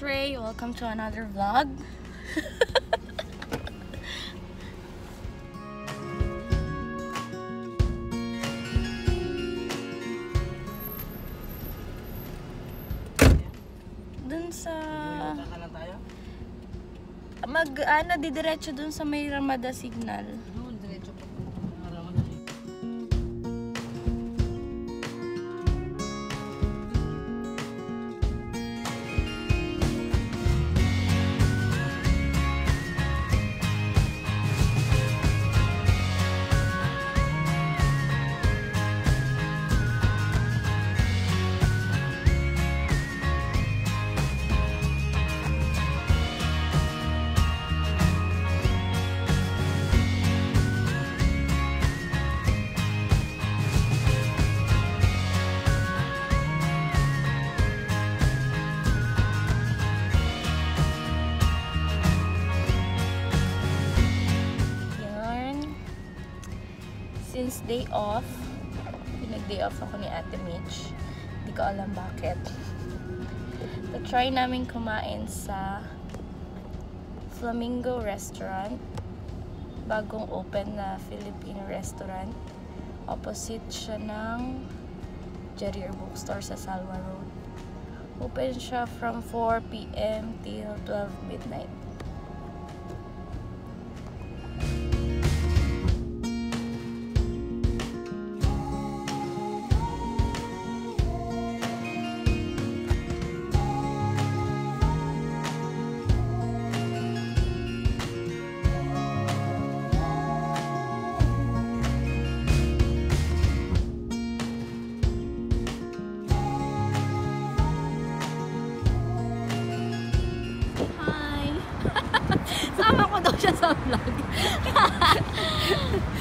it's Ray. Welcome to another vlog. Dun sa didiretso dun sa may Ramada signal. Since day off, pinag-day off ako ni Ate Mitch. Hindi ko alam bakit. So, try namin kumain sa Flamingo Restaurant. Bagong open na Filipino restaurant. Opposite siya ng Jarir Bookstore sa Salwa Road. Open siya from 4 PM till 12 midnight.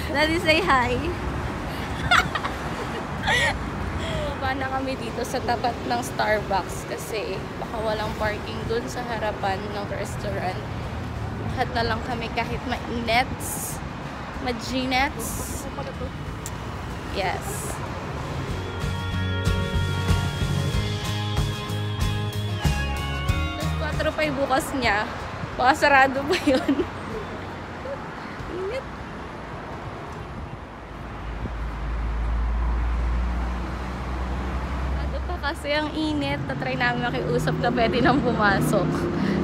Let me say hi. Baba na kami dito sa tapat ng Starbucks kasi baka walang parking dun sa harapan ng restaurant. Lahat na lang kami kahit mainets, majinets. Yes. Plus 4 pa yung bukas niya. Baka sarado pa yun. Kasi ang init, tatry namin makiusap na pwede nang pumasok.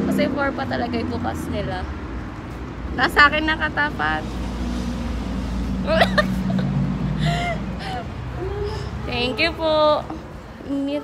Kasi 4 pa talaga yung bukas nila. Nasa akin nakatapat. Thank you po. Init.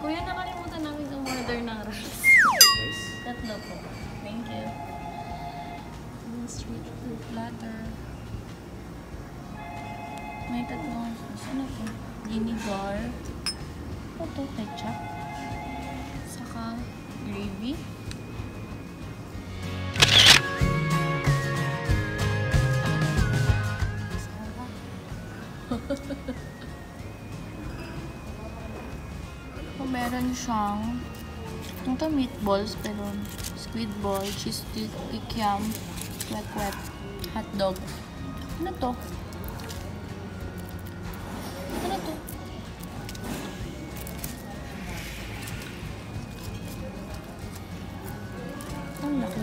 Kuya, nakalimutan namin yung order ng rice. Rice? Tatlo po. Thank you. Street food platter. May tatlong sauce. Ano po? Vinegar. Ito, ketchup. Saka gravy. So, meron siyang ito meatballs, pero squid ball, cheese stick, ikyam, kwek-kwek, hotdog. Ano to? Ano to? Ang laki.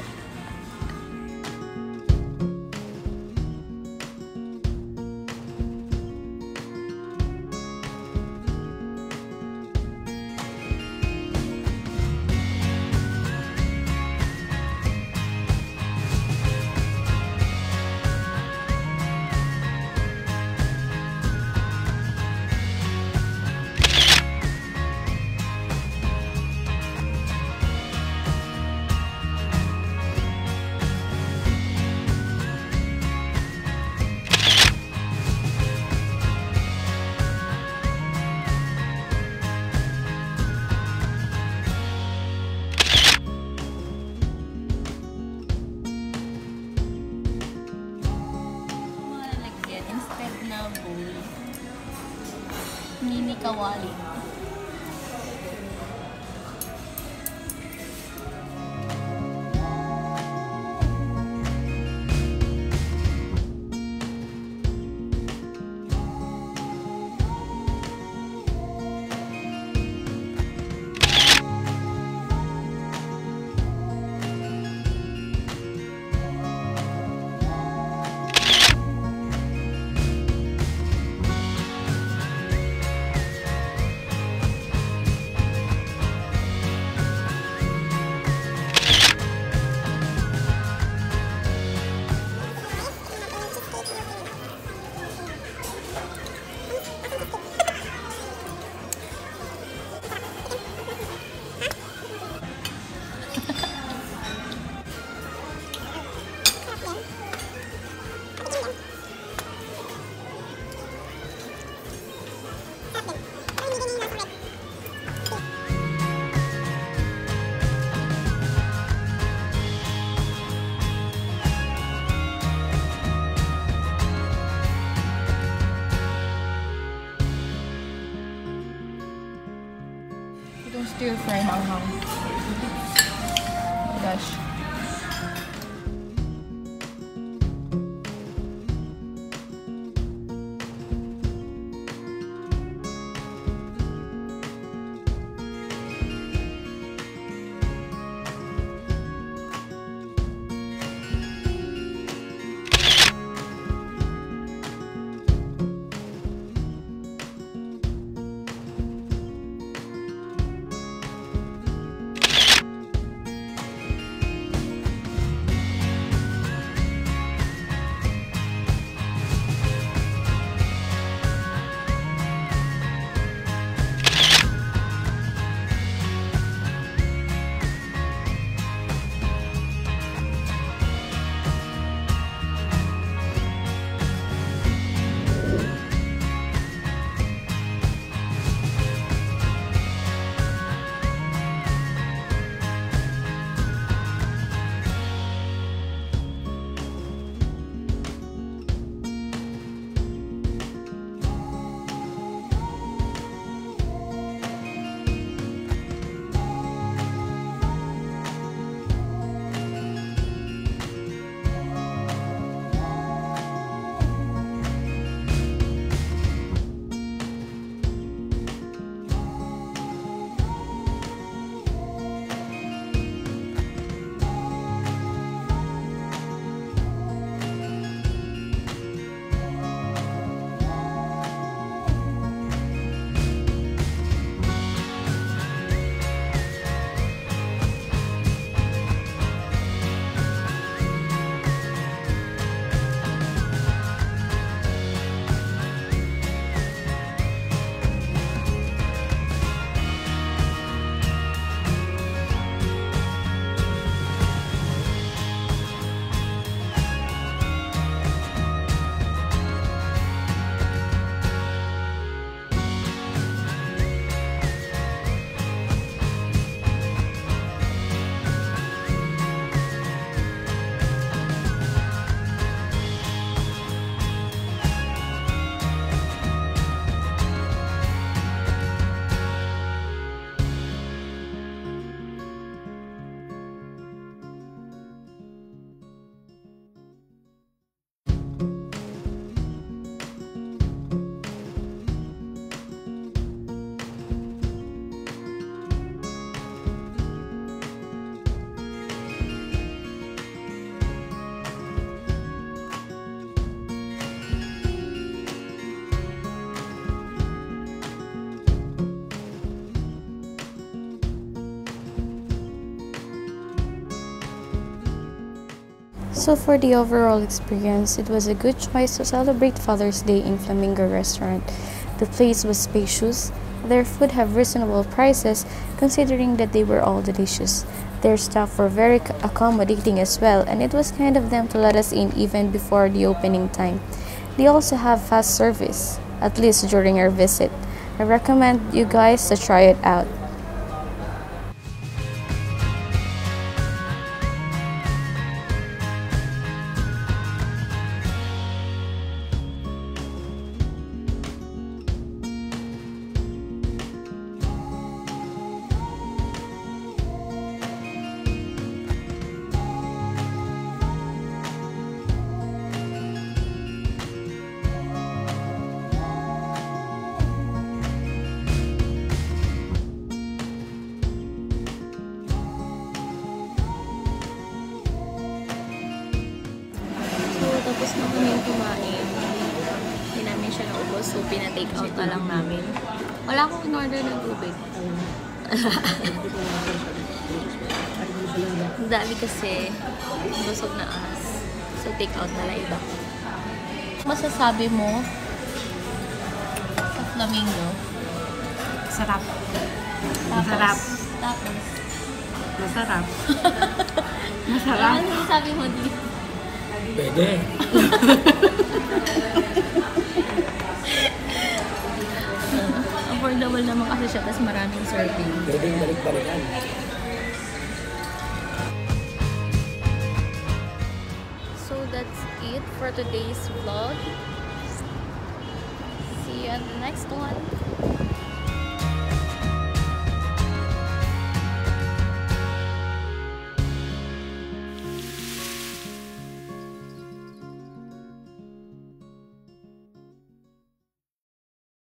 Mini kawali. Stir fry manghang. Oh gosh. So for the overall experience, it was a good choice to celebrate Father's Day in Flamingo Restaurant. The place was spacious. Their food have reasonable prices considering that they were all delicious. Their staff were very accommodating as well, and it was kind of them to let us in even before the opening time. They also have fast service, at least during our visit. I recommend you guys to try it out. Tapos na kami kumain. Hindi namin siya naubos, so pinatake out na lang namin. Wala akong in-order ng tubig. Dami kasi, busog na as. So take out na lang iba. Masasabi mo sa Flamingo? Sarap. Masarap. Tapos? Masarap. Masarap. Ano sabi mo dito? Pwede. Affordable naman kasi siya, tas maraming serving. Pwede yung balik-balikan. So that's it for today's vlog. See you on the next one.